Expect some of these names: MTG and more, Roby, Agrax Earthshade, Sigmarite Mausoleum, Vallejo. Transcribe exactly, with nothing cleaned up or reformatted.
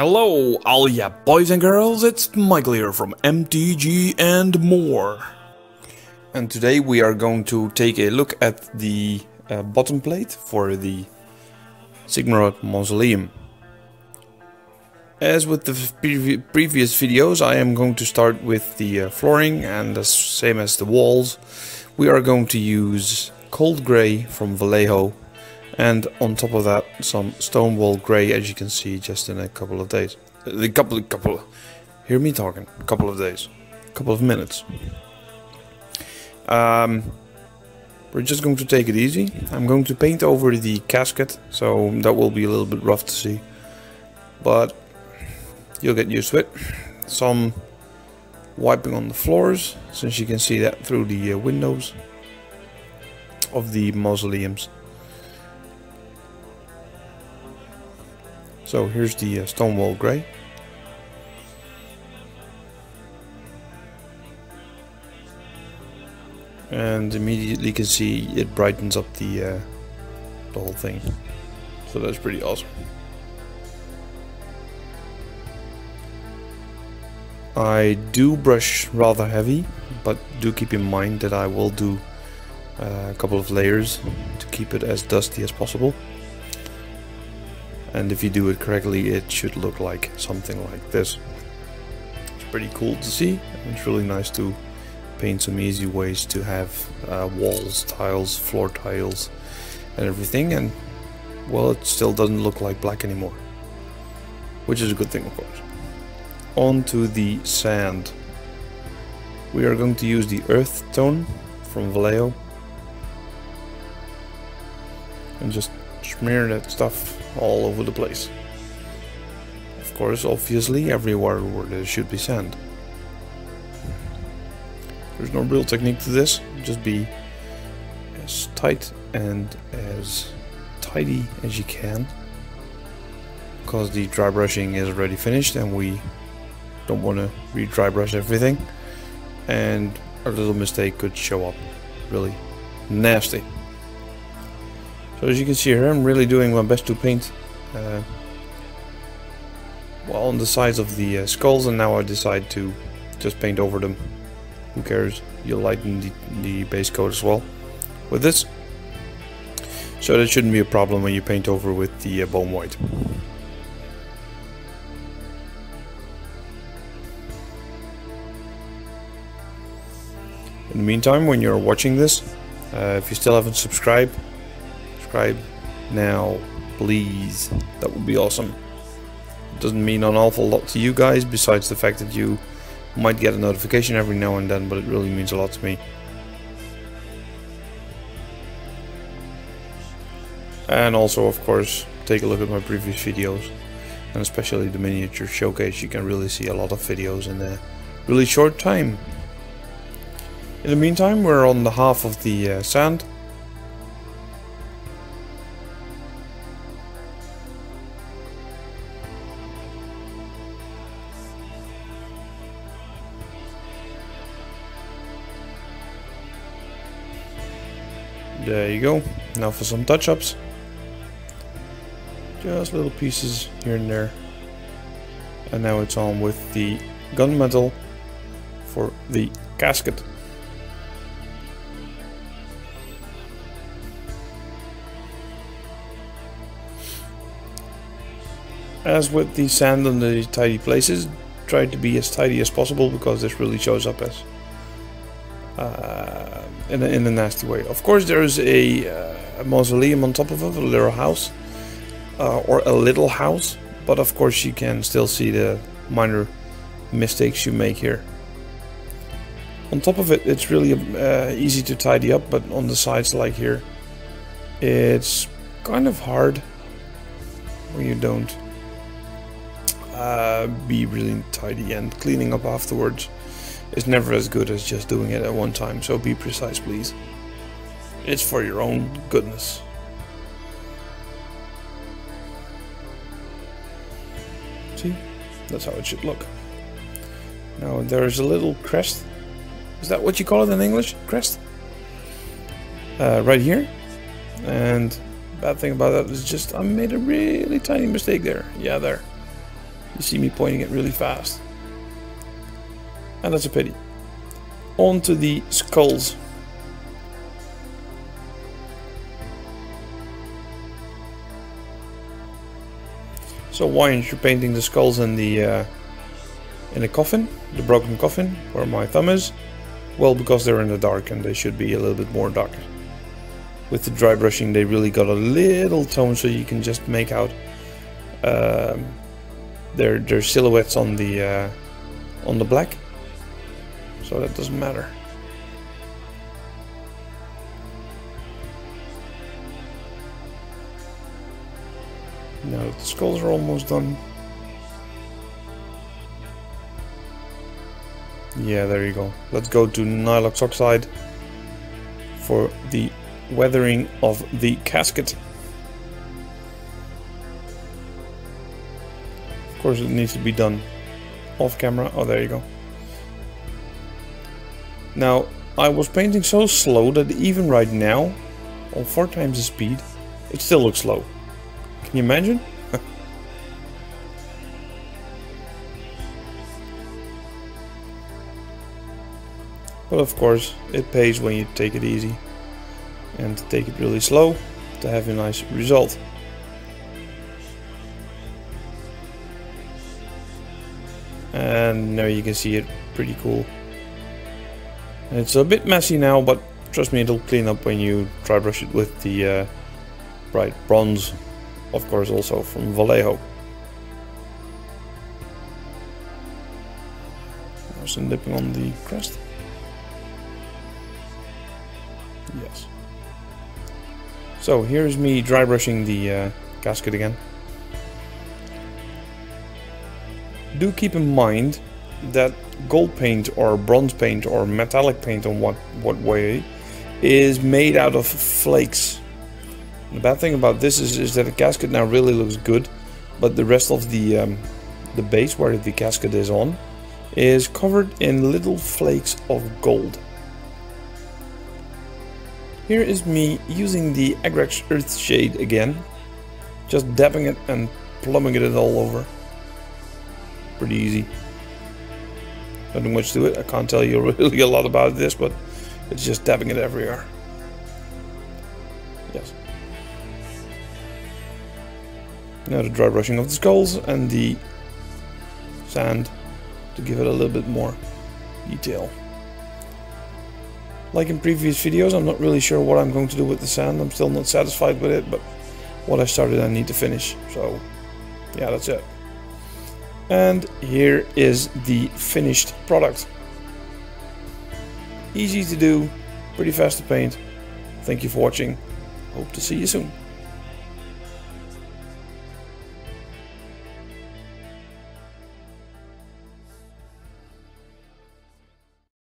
Hello, all ya boys and girls, it's Michael here from M T G and more. And today we are going to take a look at the uh, bottom plate for the Sigmarite Mausoleum. As with the pre previous videos, I am going to start with the uh, flooring, and the same as the walls, we are going to use cold grey from Vallejo. And on top of that, some stonewall grey, as you can see, just in a couple of days. A couple of, couple, hear me talking, a couple of days, a couple of minutes. Um, we're just going to take it easy. I'm going to paint over the casket, so that will be a little bit rough to see. But you'll get used to it. Some wiping on the floors, since you can see that through the uh, windows of the mausoleums. So here's the uh, stonewall grey. And immediately you can see it brightens up the, uh, the whole thing. So that's pretty awesome. I do brush rather heavy, but do keep in mind that I will do uh, a couple of layers to keep it as dusty as possible. And if you do it correctly, it should look like something like this. It's pretty cool to see. It's really nice to paint some easy ways to have uh, walls, tiles, floor tiles and everything. And well, it still doesn't look like black anymore, which is a good thing, of course. On to the sand. We are going to use the earth tone from Vallejo and just smear that stuff all over the place. Of course, obviously, everywhere where there should be sand. There's no real technique to this, just be as tight and as tidy as you can, because the dry brushing is already finished and we don't want to re-dry brush everything, and a little mistake could show up really nasty. So as you can see here, I'm really doing my best to paint uh, well on the sides of the uh, skulls, and now I decide to just paint over them. Who cares? You'll lighten the, the base coat as well with this, so that shouldn't be a problem when you paint over with the uh, bone white. In the meantime, when you're watching this, uh, if you still haven't subscribed, subscribe now, please. That would be awesome. It doesn't mean an awful lot to you guys, besides the fact that you might get a notification every now and then, but it really means a lot to me. And also, of course, take a look at my previous videos, and especially the miniature showcase. You can really see a lot of videos in a really short time. In the meantime, we're on the half of the uh, sand. There you go. Now for some touch-ups. Just little pieces here and there. And now it's on with the gunmetal for the casket. As with the sand on the tidy places, try to be as tidy as possible, because this really shows up as uh, in, a, in a nasty way. Of course, there is a, uh, a mausoleum on top of it, a little house, uh, or a little house, but of course you can still see the minor mistakes you make here. On top of it, it's really uh, easy to tidy up, but on the sides like here, it's kind of hard when you don't Uh, be really tidy, and cleaning up afterwards is never as good as just doing it at one time, so be precise, please. It's for your own goodness. See, that's how it should look. Now there's a little crest, is that what you call it in English? Crest? Uh, right here. And bad thing about that is just I made a really tiny mistake there. Yeah, there. You see me playing it really fast. And that's a pity. On to the skulls. So why aren't you painting the skulls in the uh, in the coffin, the broken coffin, where my thumb is? Well, because they're in the dark and they should be a little bit more darker. With the dry brushing, they really got a little tone, so you can just make out uh, their their silhouettes on the uh, on the black. So that doesn't matter. Now that the skulls are almost done. Yeah, there you go. Let's go to Nylox Oxide for the weathering of the casket. Of course, it needs to be done off camera. Oh, there you go. Now, I was painting so slow that even right now, on four times the speed, it still looks slow. Can you imagine? But of course, it pays when you take it easy and take it really slow to have a nice result. And now you can see it pretty cool. It's a bit messy now, but trust me, it'll clean up when you dry brush it with the uh, bright bronze, of course, also from Vallejo. I'm also dipping on the crest. Yes. So here's me dry brushing the uh, casket again. Do keep in mind that gold paint or bronze paint or metallic paint on what what way is made out of flakes. The bad thing about this is, is that the casket now really looks good, but the rest of the um, the base where the casket is on is covered in little flakes of gold. Here is me using the Agrax Earthshade again, just dabbing it and plumbing it all over. Pretty easy. Nothing much to it. I can't tell you really a lot about this, but it's just dabbing it everywhere. Yes. Now the dry brushing of the skulls and the sand to give it a little bit more detail. Like in previous videos, I'm not really sure what I'm going to do with the sand. I'm still not satisfied with it, but what I started I need to finish. So yeah, that's it. And here is the finished product. Easy to do, pretty fast to paint. Thank you for watching. Hope to see you soon.